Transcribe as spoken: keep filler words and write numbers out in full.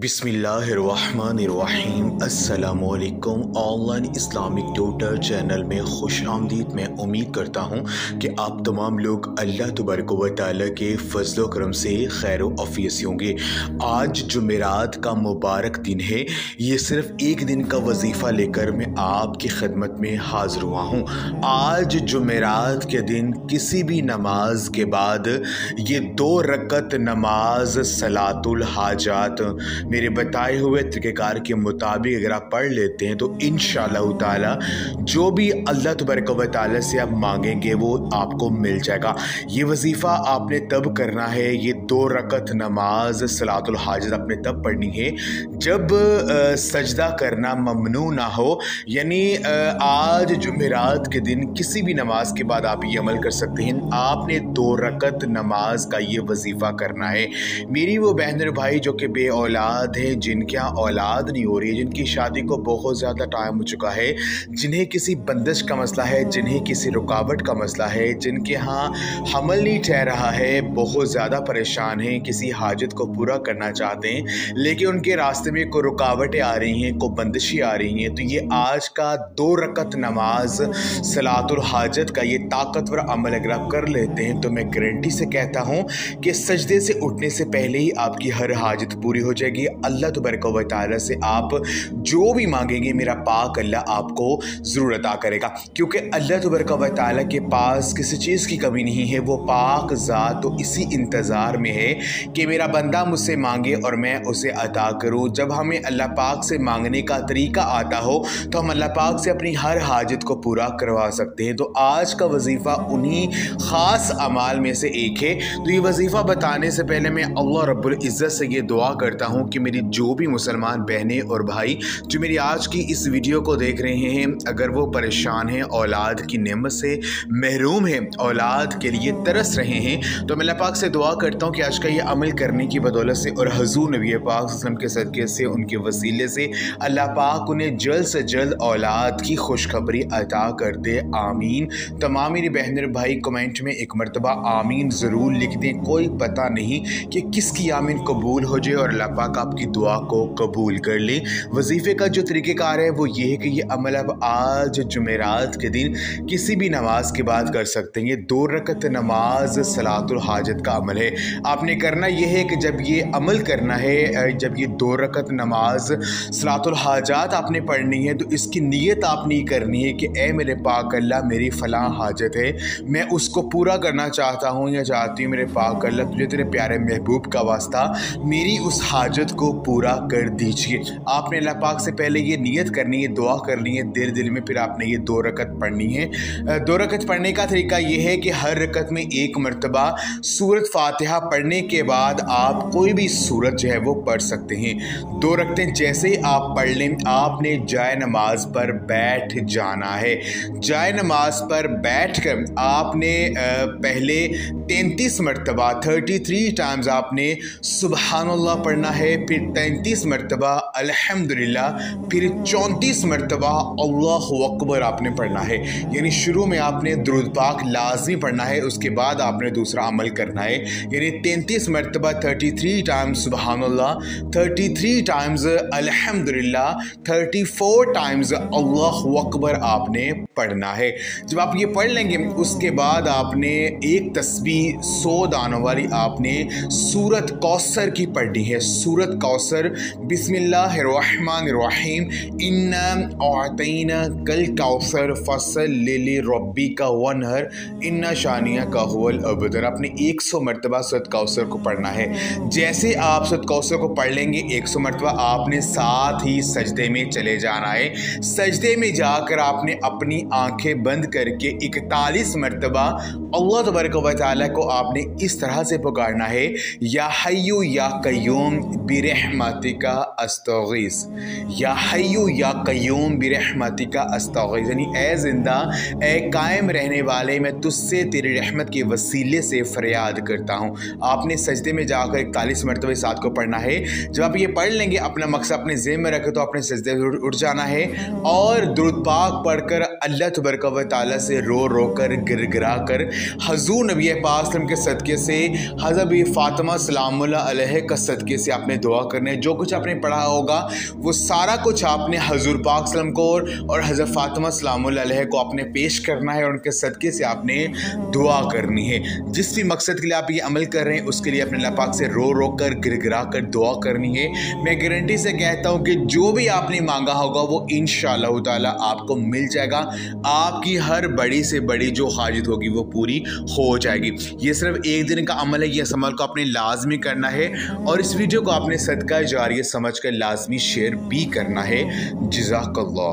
बिस्मिल्लाहिर्रहमानिर्रहीम। अस्सलामुअलैकुम। Online Islamic tutor channel में खुश आमदीद। मैं उम्मीद करता हूँ कि आप तमाम लोग अल्लाह तबारक व तआला के फजल करम से खैर आफियत होंगे। आज जुमेरात का मुबारक दिन है। ये सिर्फ़ एक दिन का वजीफ़ा लेकर मैं आपकी खिदमत में हाज़िर हुआ हूँ। आज जुमेरात के दिन किसी भी नमाज के बाद ये दो रकत नमाज सलातुल हाजात मेरे बताए हुए तरीक़ेकार के मुताबिक अगर आप पढ़ लेते हैं तो इंशाअल्लाह ताला जो भी अल्लाह तबारक व तआला से आप मांगेंगे वो आपको मिल जाएगा। ये वजीफ़ा आपने तब करना है, ये दो रकत नमाज सलातुल हाजत आपने तब पढ़नी है जब आ, सजदा करना ममनू ना हो। यानी आज जुमेरात के दिन किसी भी नमाज के बाद आप ये अमल कर सकते हैं। आपने दो रकत नमाज का ये वजीफ़ा करना है। मेरी वो बहन भाई जो कि बे औलाद हैं, जिनके यहाँ औलाद नहीं हो रही है, जिनकी शादी को बहुत ज़्यादा टाइम हो चुका है, जिन्हें किसी बंदिश का मसला है, जिन्हें किसी रुकावट का मसला है, जिनके यहाँ हमल नहीं ठहर रहा है, बहुत ज़्यादा परेशान हैं, किसी हाजत को पूरा करना चाहते हैं लेकिन उनके रास्ते में कोई रुकावटें आ रही हैं, कोई बंदिशें आ रही हैं, तो ये आज का दो रकत नमाज सलातुल हाजत का ये ताकतवर अमल अगर आप कर लेते हैं तो मैं गारंटी से कहता हूँ कि सजदे से उठने से पहले ही आपकी हर हाजत पूरी हो जाएगी। अल्लाह तबारक व तआला से आप जो भी मांगेंगे मेरा पाक अल्लाह आपको जरूर अता करेगा, क्योंकि अल्लाह तबारक व तआला के पास किसी चीज़ की कमी नहीं है। वो पाक ज़ात तो इसी इंतज़ार में है कि मेरा बंदा मुझसे मांगे और मैं उसे अता करूँ। जब हमें अल्लाह पाक से मांगने का तरीका आता हो तो हम अल्लाह पाक से अपनी हर हाजत को पूरा करवा सकते हैं। तो आज का वजीफ़ा उन्हीं ख़ास अमाल में से एक है। तो ये वजीफ़ा बताने से पहले मैं अल्लाह रब्बुल इज़्ज़त से ये दुआ करता हूँ कि मेरी जो भी मुसलमान बहनें और भाई जो मेरी आज की इस वीडियो को देख रहे हैं, अगर वो परेशान हैं, औलाद की नेमत से महरूम हैं, औलाद के लिए तरस रहे हैं, तो मैं अल्लाह पाक से दुआ करता हूँ कि आज का ये अमल करने की बदौलत से और हुज़ूर नबी पाक वसल्लम के सदक़े से, उनके वसीले से अल्लाह पाक उन्हें जल्द से जल्द औलाद की खुशखबरी अता कर दे। आमीन। तमाम मेरी बहन भाई कमेंट में एक मरतबा आमीन ज़रूर लिख दें। कोई पता नहीं कि किसकी आमीन कबूल हो जाए और अल्लाह पाक आपकी दुआ को कबूल कर ले। वजीफ़े का जो तरीक़ेकार है वो ये है कि ये अमल आप आज जुमेरात के दिन किसी भी नमाज के बाद कर सकते हैं। ये दो रकत नमाज सलातुल हाजत का अमल है। आपने करना ये है कि जब ये अमल करना है, जब ये दो रकत नमाज सलातुल हाजात आपने पढ़नी है तो इसकी नीयत आपने ये करनी है कि ए मेरे पाक अल्लाह, मेरी फ़लाँ हाजत है, मैं उसको पूरा करना चाहता हूँ या चाहती हूँ। मेरे पाक अल्लाह, तुझे तेरे प्यारे महबूब का वास्ता मेरी उस हाजत को पूरा कर दीजिए। आपने अल्लाह पाक से पहले ये नियत करनी है, दुआ करनी है दिल दिल में, फिर आपने ये दो रकत पढ़नी है। दो रकत पढ़ने का तरीका ये है कि हर रकत में एक मरतबा सूरत फातिहा पढ़ने के बाद आप कोई भी सूरत जो है वो पढ़ सकते हैं। दो रकतें जैसे ही आप पढ़ लें आपने जाए नमाज पर बैठ जाना है। जाए नमाज पर बैठ कर आपने पहले तैंतीस मरतबा थर्टी थ्री टाइम्स आपने सुबहानल्लाह पढ़ना है, फिर तैंतीस मरतबा अल्हम्दुलिल्लाह, फिर चौंतीस मरतबा अल्लाहु अकबर आपने पढ़ना है। यानी शुरू में आपने दुरूद पाक लाजमी पढ़ना है, उसके बाद आपने दूसरा अमल करना है। यानी तैंतीस मरतबा थर्टी थ्री टाइम्स सुबहानल्लाह, थर्टी थ्री टाइम्स अल्हम्दुलिल्लाह, थर्टी फोर टाइम्स अल्लाहु अकबर आपने पढ़ना है। जब आप ये पढ़ लेंगे उसके बाद आपने एक तस्बीह सौ दानों वाली आपने सूरत कौसर की पढ़नी है। सूरत कौसर बिस्मिल्लाहिर्रहमानिर्रहीम इन्ना अअतैना कल कौसर फसल्लि लिरब्बिका वन्हर इन्ना शानिया का हुवल अबतर। आपने सौ मरतबा सूरत कौसर को पढ़ना है। जैसे आप सूरत कौसर को पढ़ लेंगे सौ मरतबा आपने साथ ही सजदे में चले जाना है। सजदे में जाकर आपने अपनी आंखें बंद करके इकतालीस मरतबा अल्लाह तबारक व तआला को आपने इस तरह से पुकारना है, या हय्यू या कय्यूम बिरहमतिका अस्तगीस, या हय्यू या कय्यूम बिरहमतिका अस्तगीस। यानी ए जिंदा, ए कायम रहने वाले, मैं तुझसे तेरी रहमत के वसीले से फरियाद करता हूँ। आपने सजदे में जाकर इकतालीस मरतबे साथ को पढ़ना है। जब आप ये पढ़ लेंगे अपना मकसद अपने जेब में रखें तो आपने सजदे से उठ जाना है और दुरूद पाक पढ़कर अल्लाह तबारक व तआला से रो रो कर गिर गिरा कर हुज़ूर नबी वसल्लम के सदक़े से, हज़रत फ़ातिमा सलामुल्लाह अलैहा का सदक़े से आपने दुआ करना है। जो कुछ आपने पढ़ा होगा वो सारा कुछ आपने हज़ूर पाक सल्लम को और हज़रत फ़ातिमा सलामुल्लाह अलैहा को आपने पेश करना है और उनके सदक़े से आपने दुआ करनी है। जिस भी मकसद के लिए आप ये अमल कर रहे हैं उसके लिए अपने अल्लाह पाक से रो रो कर गिर गिरा कर दुआ करनी है। मैं गारंटी से कहता हूँ कि जो भी आपने मांगा होगा वो इंशाअल्लाह ताला आपको मिल जाएगा। आपकी हर बड़ी से बड़ी जो हाजत होगी वो पूरी हो जाएगी। ये सिर्फ एक दिन का अमल है, ये इस अमल को आपने लाजमी करना है और इस वीडियो को आपने सदका जारिया समझ कर लाजमी शेयर भी करना है। जज़ाकल्लाह।